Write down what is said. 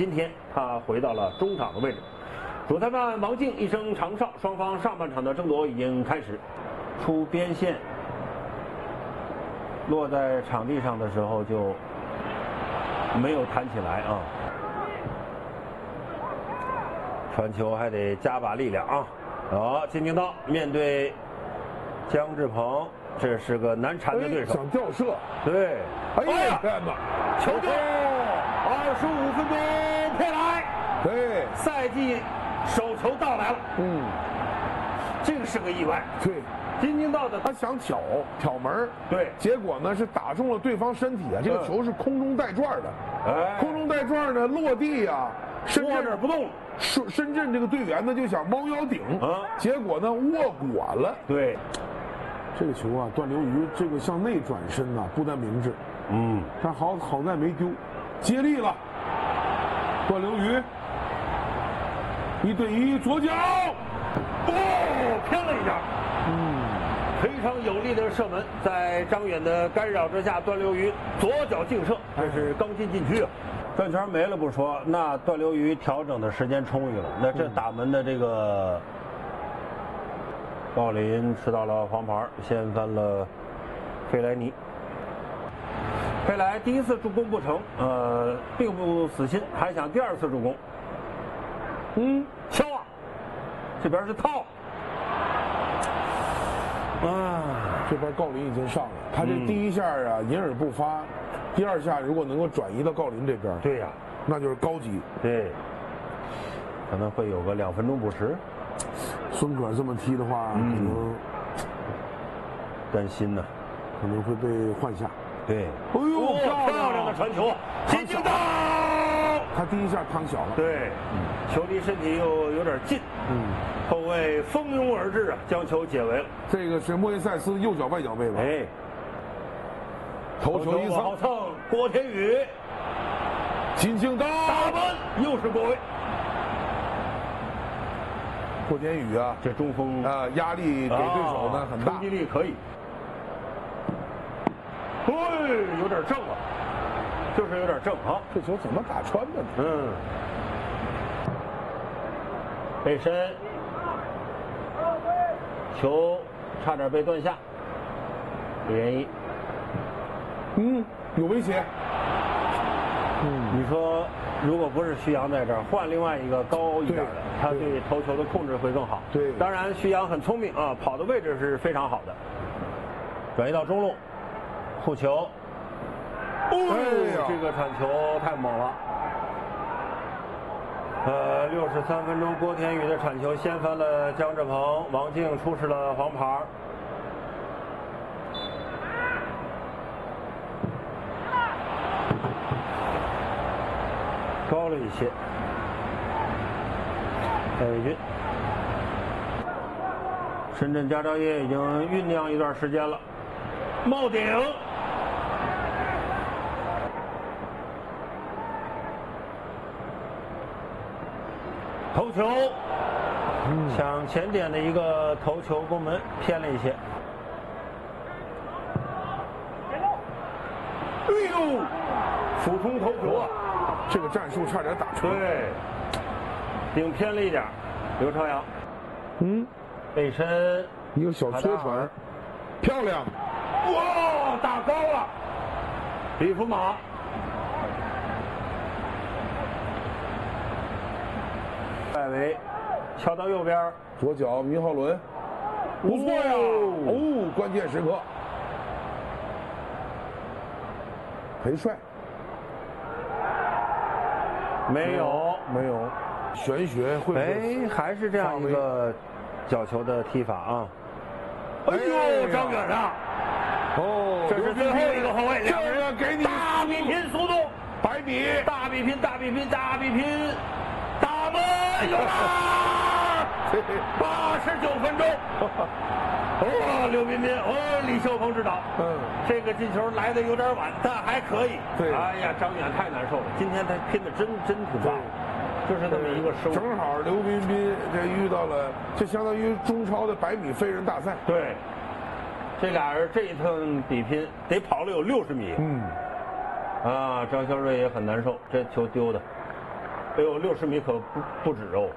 今天他回到了中场的位置。主裁判王静一声长哨，双方上半场的争夺已经开始。出边线落在场地上的时候就没有弹起来啊，传球还得加把力量啊。好，金敬道面对姜志鹏。 这是个难缠的对手，想吊射，对，哎呀，球队25分钟佩莱，对，赛季首球到来了，嗯，这个是个意外，对，金敬道的他想挑门，对，结果呢是打中了对方身体啊，这个球是空中带转的，哎，空中带转呢落地呀，握着不动。 深圳这个队员呢就想猫腰顶，啊，结果呢握管了，对。 这个球啊，段刘愚这个向内转身啊，不太明智。嗯，但好在没丢，接力了。段刘愚1对1，左脚，哦，偏了一下。嗯，非常有力的射门，在张远的干扰之下，段刘愚左脚劲射，这是刚进禁区啊。转圈没了不说，那段刘愚调整的时间充裕了，那这打门的这个。嗯 鲍林吃到了黄牌，掀翻了费莱尼。费莱第一次助攻不成，并不死心，还想第二次助攻。嗯，敲啊，这边是套。啊，这边郜林已经上了，他这第一下啊隐而不发，第二下如果能够转移到郜林这边，对呀、啊，那就是高级。对，可能会有个2分钟补时。 孙可这么踢的话，可能担心呢，可能会被换下。对，哎呦，漂亮的传球，金敬道，他第一下趟小了。对，球离身体又有点近，嗯，后卫蜂拥而至啊，将球解围了。这个是莫耶塞斯右脚外脚背吧？哎，头球一蹭，郭天宇，金敬道打门，又是过位。 霍天宇啊，这中锋啊，压力给对手呢很大，冲击力可以。对，有点正了，就是有点正啊。这球怎么打穿的呢？嗯，背身，球差点被断下。李元一，嗯，有威胁。嗯，你说。 如果不是徐阳在这儿，换另外一个高一点的，他对头球的控制会更好。对，当然徐阳很聪明啊，跑的位置是非常好的。转移到中路，护球。哦，这个传球太猛了。63分钟，郭天宇的铲球掀翻了姜志鹏，王静出示了黄牌。高了一些，戴伟军。深圳佳兆业已经酝酿一段时间了，冒顶。头球，想前点的一个头球攻门偏了一些。哎呦，俯冲头球啊！ 这个战术差点打穿，对，顶偏了一点。刘朝阳，嗯，背身一个小搓传，漂亮，哇，打高了。李福马，外围敲到右边，左脚米浩伦，不错呀，哦，关键时刻，裴帅。 没有，玄学会不会还是这样一个角球的踢法啊！哎呦，张远啊！哦，这是最后一个后卫，这个给你大比拼速度，百米，大比拼，打门！有啦！89分钟，哦，刘彬彬，哦，李秀鹏指导，嗯，这个进球来的有点晚，但还可以。对，哎呀，张远太难受了，今天他拼的真挺棒，就是那么一个收。正好刘彬彬这遇到了，这相当于中超的100米飞人大赛。对，这俩人这一趟比拼得跑了有60米。嗯，啊，张潇睿也很难受，这球丢的。得有60米可不止哦。